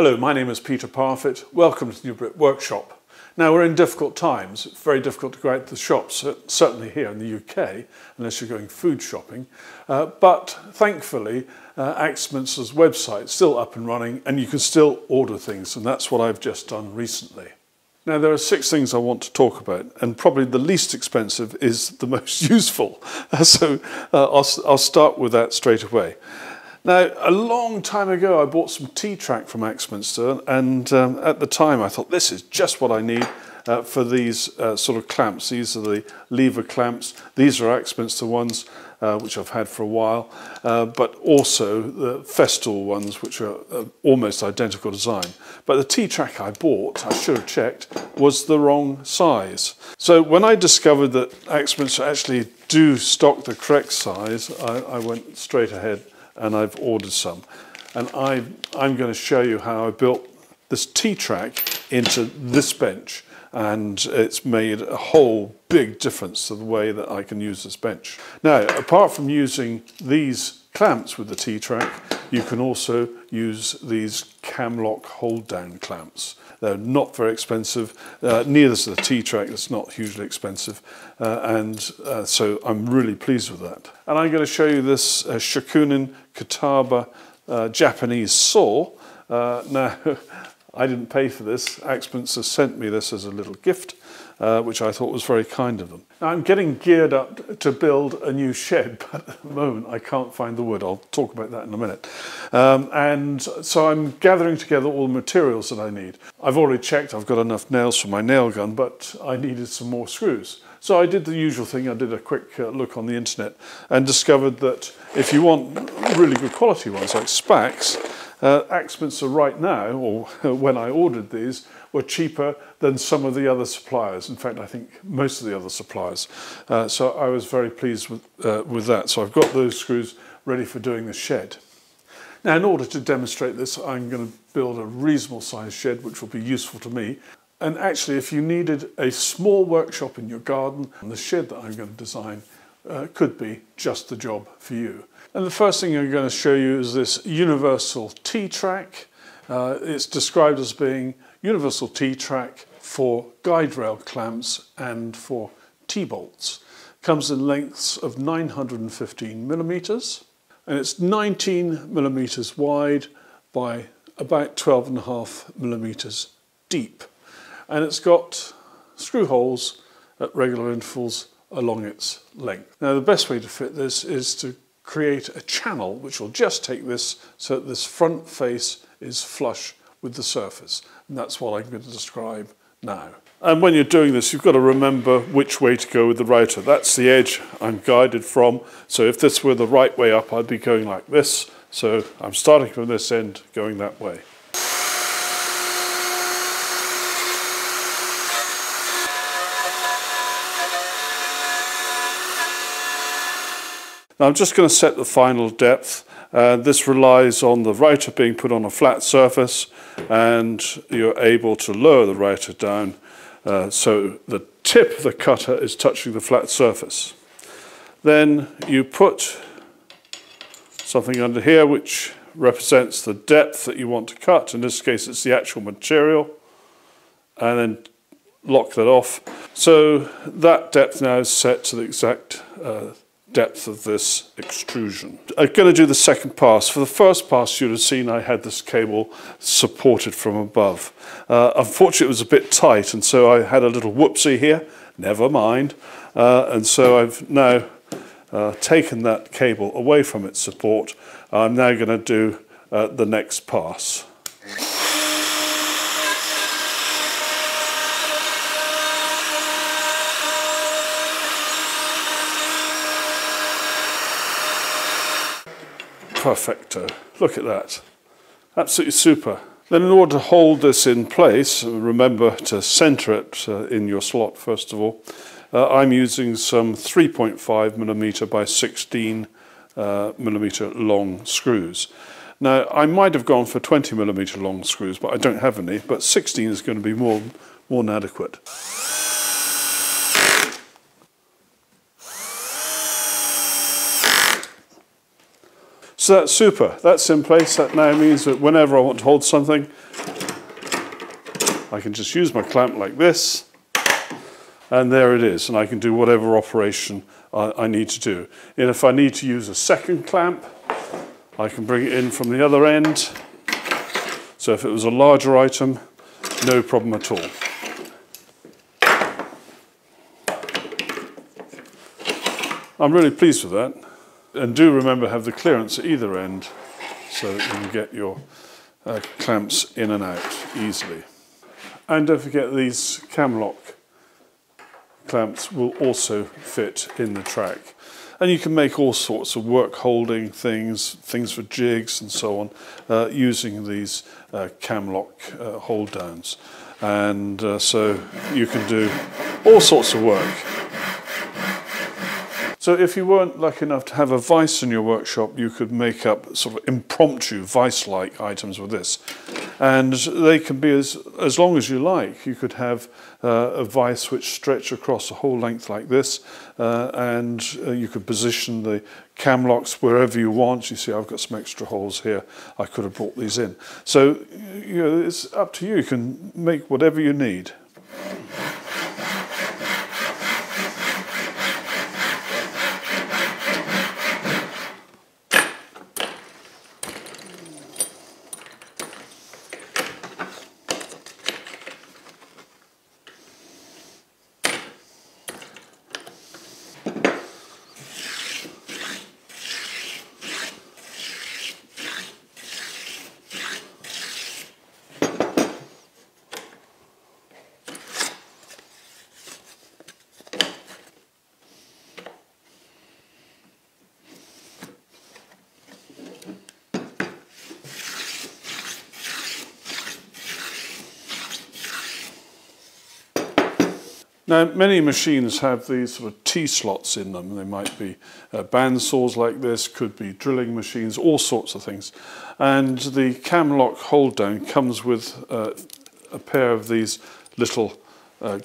Hello, my name is Peter Parfitt. Welcome to the New Brit Workshop. Now, we're in difficult times. It's very difficult to go out to the shops, certainly here in the UK, unless you're going food shopping. But thankfully, Axminster's website is still up and running, and you can still order things, and that's what I've just done recently. Now, there are 6 things I want to talk about, and probably the least expensive is the most useful. So I'll start with that straight away. Now, a long time ago, I bought some tea track from Axminster, and at the time I thought, this is just what I need for these sort of clamps. These are the lever clamps. These are Axminster ones, which I've had for a while, but also the Festool ones, which are almost identical design. But the tea track I bought, I should have checked, was the wrong size. So when I discovered that Axminster actually do stock the correct size, I went straight ahead and I've ordered some. And I'm going to show you how I built this T-track into this bench. And it's made a whole big difference to the way that I can use this bench. Now, apart from using these clamps with the T-track, you can also use these camlock hold-down clamps. They're not very expensive. Neither is the T-track, that's not hugely expensive. So I'm really pleased with that. And I'm going to show you this Shakunin Kataba Japanese saw. Now, I didn't pay for this. Axminster sent me this as a little gift, which I thought was very kind of them. Now, I'm getting geared up to build a new shed, but at the moment I can't find the wood. I'll talk about that in a minute. And so I'm gathering together all the materials that I need. I've already checked, I've got enough nails for my nail gun, but I needed some more screws. So I did the usual thing, I did a quick look on the internet and discovered that if you want really good quality ones like Spax, Axminster right now, or when I ordered these, were cheaper than some of the other suppliers. In fact, I think most of the other suppliers. So I was very pleased with that. So I've got those screws ready for doing the shed. Now, in order to demonstrate this, I'm going to build a reasonable sized shed, which will be useful to me. And actually, if you needed a small workshop in your garden, the shed that I'm going to design could be just the job for you. And the first thing I'm going to show you is this universal T-track. It's described as being universal T-track for guide rail clamps and for T-bolts. Comes in lengths of 915 millimeters, and it's 19 millimeters wide by about 12.5 millimeters deep. And it's got screw holes at regular intervals along its length. Now, the best way to fit this is to create a channel which will just take this so that this front face is flush with the surface. And that's what I'm going to describe now. And when you're doing this, you've got to remember which way to go with the router. That's the edge I'm guided from. So if this were the right way up, I'd be going like this. So I'm starting from this end, going that way. Now, I'm just going to set the final depth. This relies on the router being put on a flat surface, and you're able to lower the router down so the tip of the cutter is touching the flat surface. Then you put something under here which represents the depth that you want to cut. In this case, it's the actual material, and then lock that off. So that depth now is set to the exact depth of this extrusion. I'm going to do the second pass. For the first pass, you'd have seen I had this cable supported from above. Unfortunately, it was a bit tight, and so I had a little whoopsie here. Never mind. And so I've now taken that cable away from its support. I'm now going to do the next pass. Perfecto. Look at that. Absolutely super. Then, in order to hold this in place, remember to center it in your slot first of all. I'm using some 3.5 millimeter by 16 millimeter long screws. Now, I might have gone for 20 millimeter long screws, but I don't have any, but 16 is going to be more than adequate. So that's super, that's in place. That now means that whenever I want to hold something, I can just use my clamp like this, and there it is, and I can do whatever operation I need to do. And if I need to use a second clamp, I can bring it in from the other end. So if it was a larger item, no problem at all. I'm really pleased with that. And do remember, have the clearance at either end so that you can get your clamps in and out easily. And don't forget, these cam lock clamps will also fit in the track. And you can make all sorts of work holding things, things for jigs and so on, using these cam lock hold downs. And so you can do all sorts of work. So if you weren't lucky enough to have a vice in your workshop, you could make up sort of impromptu vice-like items with this. And they can be as long as you like. You could have a vice which stretched across the whole length like this, and you could position the cam locks wherever you want. You see, I've got some extra holes here. I could have brought these in. So you know, it's up to you. You can make whatever you need. Now, many machines have these sort of T-slots in them. They might be band saws like this, could be drilling machines, all sorts of things. And the cam lock hold down comes with a pair of these little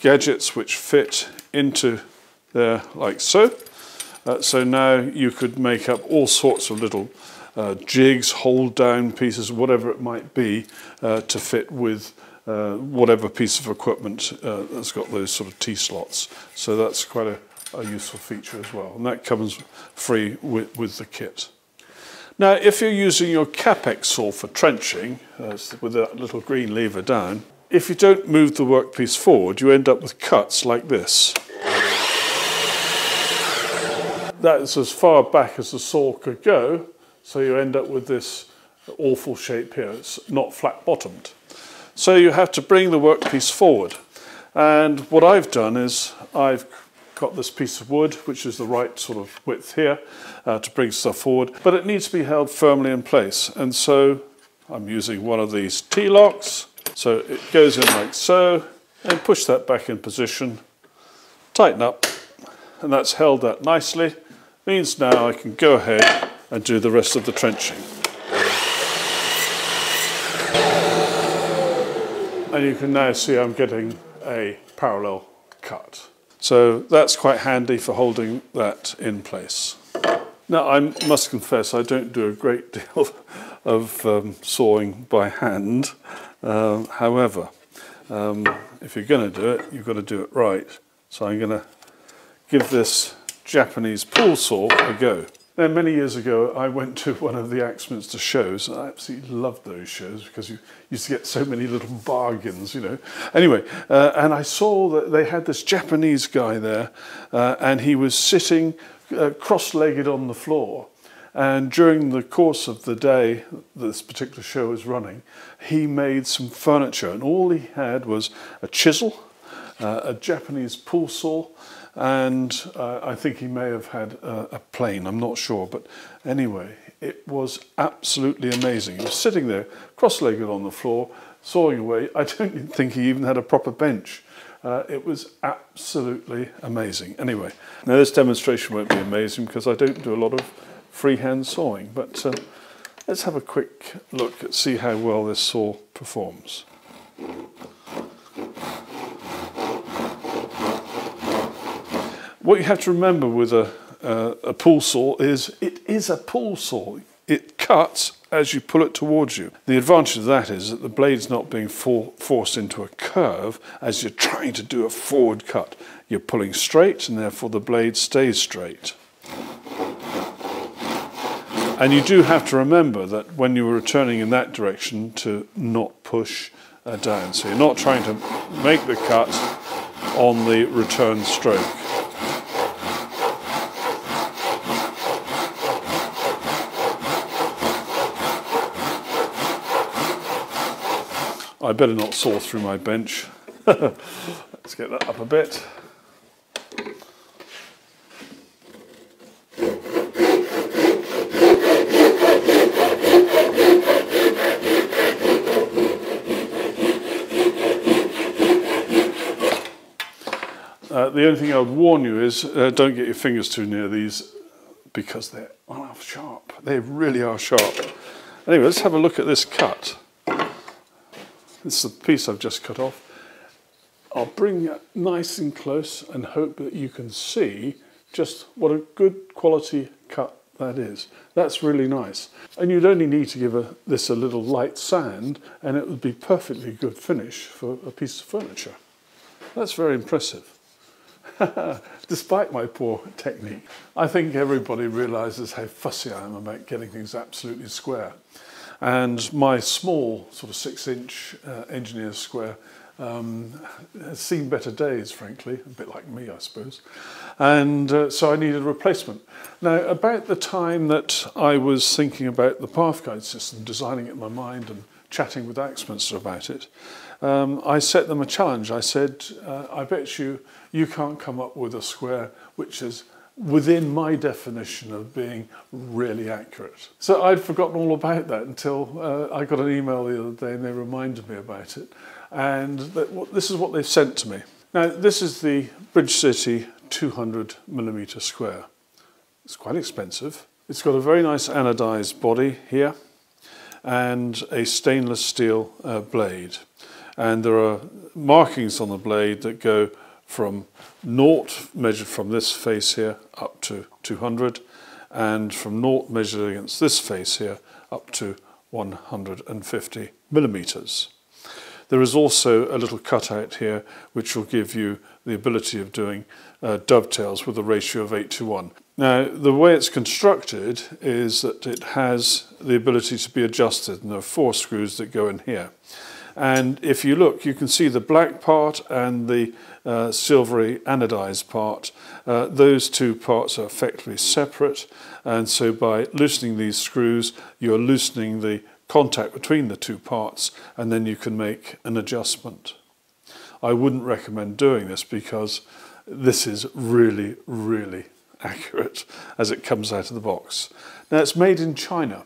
gadgets which fit into there like so. So now you could make up all sorts of little jigs, hold down pieces, whatever it might be, to fit with whatever piece of equipment that's got those sort of T-slots. So that's quite a useful feature as well. And that comes free with the kit. Now, if you're using your Capex saw for trenching, with that little green lever down, if you don't move the workpiece forward, you end up with cuts like this. That's as far back as the saw could go, so you end up with this awful shape here. It's not flat-bottomed. So you have to bring the workpiece forward. And what I've done is I've got this piece of wood, which is the right sort of width here, to bring stuff forward, but it needs to be held firmly in place. And so I'm using one of these T-locks. So it goes in like so, and push that back in position, tighten up, and that's held that nicely. Means now I can go ahead and do the rest of the trenching. And you can now see I'm getting a parallel cut. So that's quite handy for holding that in place. Now, I must confess, I don't do a great deal of sawing by hand. However, if you're going to do it, you've got to do it right. So I'm going to give this Japanese pool saw a go. Now, many years ago, I went to one of the Axminster shows, and I absolutely loved those shows because you used to get so many little bargains, you know. Anyway, and I saw that they had this Japanese guy there, and he was sitting cross-legged on the floor. And during the course of the day this particular show was running, he made some furniture, and all he had was a chisel, a Japanese pool saw, and I think he may have had a plane, I'm not sure, but anyway, it was absolutely amazing. He was sitting there, cross-legged on the floor, sawing away. I don't think he even had a proper bench. It was absolutely amazing. Anyway, now this demonstration won't be amazing because I don't do a lot of freehand sawing, but let's have a quick look and see how well this saw performs. What you have to remember with a pool saw is it is a pool saw. It cuts as you pull it towards you. The advantage of that is that the blade's not being forced into a curve as you're trying to do a forward cut. You're pulling straight, and therefore the blade stays straight. And you do have to remember that when you were returning in that direction to not push down. So you're not trying to make the cut on the return stroke. I better not saw through my bench. Let's get that up a bit. The only thing I would warn you is don't get your fingers too near these because they're sharp. They really are sharp. Anyway, let's have a look at this cut. This is the piece I've just cut off. I'll bring it nice and close and hope that you can see just what a good quality cut that is. That's really nice. And you'd only need to give this a little light sand and it would be perfectly good finish for a piece of furniture. That's very impressive. Despite my poor technique. I think everybody realises how fussy I am about getting things absolutely square. And my small sort of 6-inch engineer's square has seen better days, frankly, a bit like me, I suppose. And so I needed a replacement. Now, about the time that I was thinking about the path guide system, designing it in my mind and chatting with Axminster about it, I set them a challenge. I said, I bet you can't come up with a square which is within my definition of being really accurate. So I'd forgotten all about that until I got an email the other day and they reminded me about it. And this is what they've sent to me. Now, this is the Bridge City 200mm square. It's quite expensive. It's got a very nice anodised body here and a stainless steel blade. And there are markings on the blade that go from 0 measured from this face here up to 200 and from 0 measured against this face here up to 150mm. There is also a little cutout here which will give you the ability of doing dovetails with a ratio of 8:1. Now the way it's constructed is that it has the ability to be adjusted and there are 4 screws that go in here. And if you look, you can see the black part and the silvery anodised part. Those two parts are effectively separate, and so by loosening these screws, you're loosening the contact between the two parts, and then you can make an adjustment. I wouldn't recommend doing this because this is really, really accurate as it comes out of the box. Now, it's made in China.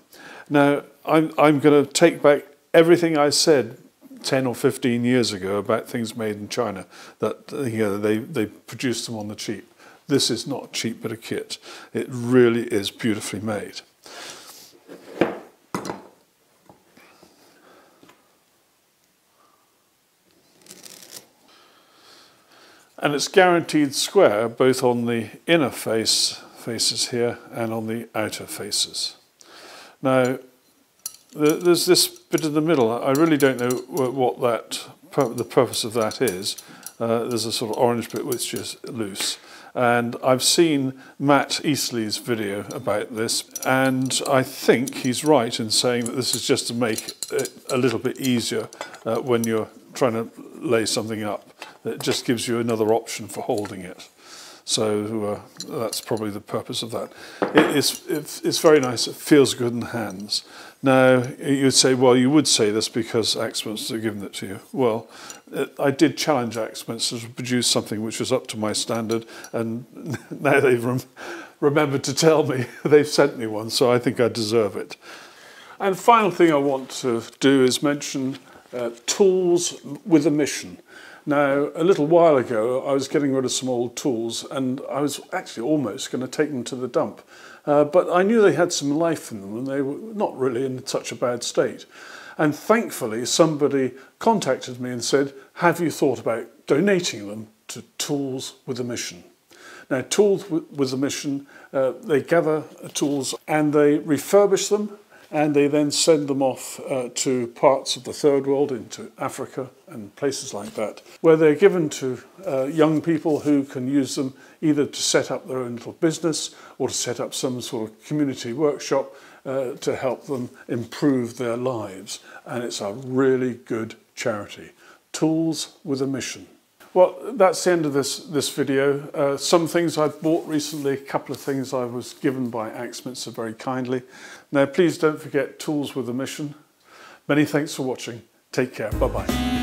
Now, I'm going to take back everything I said 10 or 15 years ago about things made in China, that they produce them on the cheap. This is not a cheap bit of kit. It really is beautifully made. And it's guaranteed square both on the inner faces here and on the outer faces. Now, there's this bit in the middle. I really don't know what the purpose of that is. There's a sort of orange bit which is loose. And I've seen Matt Eastley's video about this, and I think he's right in saying that this is just to make it a little bit easier when you're trying to lay something up. It just gives you another option for holding it. So that's probably the purpose of that. It's very nice, it feels good in the hands. Now, you'd say, well, you would say this because Axminster have given it to you. Well, I did challenge Axminster to produce something which was up to my standard, and now they've remembered to tell me. They've sent me one, so I think I deserve it. And final thing I want to do is mention Tools with a Mission. Now, a little while ago, I was getting rid of some old tools and I was actually almost going to take them to the dump. But I knew they had some life in them and they were not really in such a bad state. And thankfully, somebody contacted me and said, have you thought about donating them to Tools with a Mission? Now, Tools with a Mission, they gather tools and they refurbish them and they then send them off to parts of the Third World, into Africa and places like that, where they're given to young people who can use them either to set up their own little business or to set up some sort of community workshop to help them improve their lives. And it's a really good charity. Tools with a Mission. Well, that's the end of this video. Some things I've bought recently, a couple of things I was given by Axminster very kindly. Now, please don't forget Tools with a Mission. Many thanks for watching. Take care. Bye-bye.